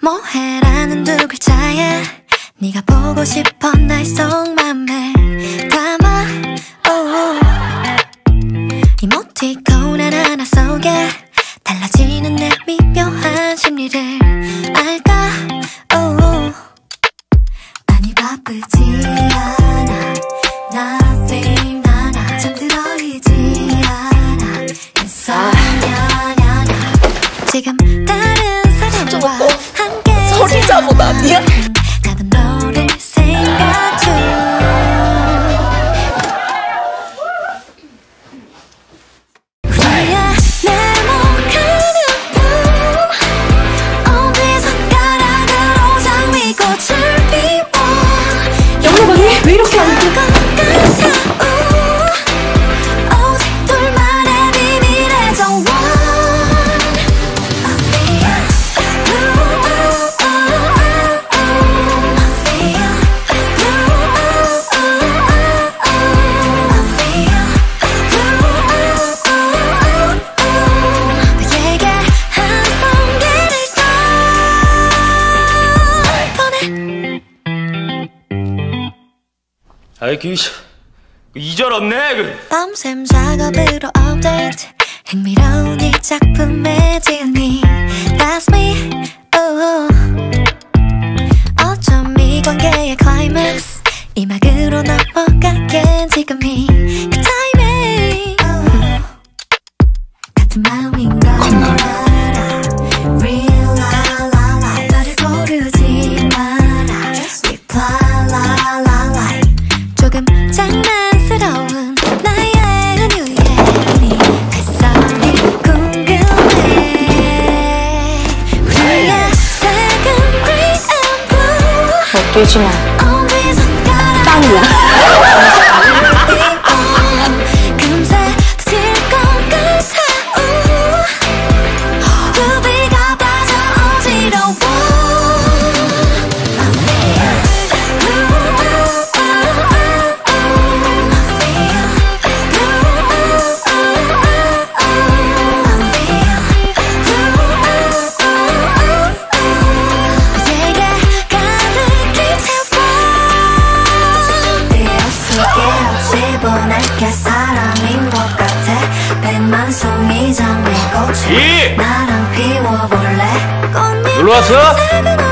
뭐해라는 두 글자에 네가 보고 싶어 날 속맘에 담아 이모티콘 하나하나 속에 달라지는 내 미묘한 심리를 알까 많이 바쁘지 않아 nothing 나나 잠들어있지 않아 인성년하나 지금 다른 사람과 함께 소리 잡은 아니야? 나도 너를 생각해 우리야 내목하는 품 어디선가 나가로 장미고 출비워 영락 언니 왜 이렇게 안 돼? 아이 그 이절 없네 그 밤샘 작업으로 업데이트 흥미로운 이 작품의 진이 That's me 어쩜 이 관계의 클라이맥스 이 막으로 넘어가긴 지금이 그 타이밍 같은 마음인 걸 알아 Real la la la 나를 고르지 마라 Reply la la la 조금 장난스러운 나의 은유에 네 가슴이 궁금해 우리의 second green and blue 어깨지만 땀이야 게 사람인 것 같아 백만 송이 장미꽃이 나랑 피워볼래 꽃잎 놀러왔어?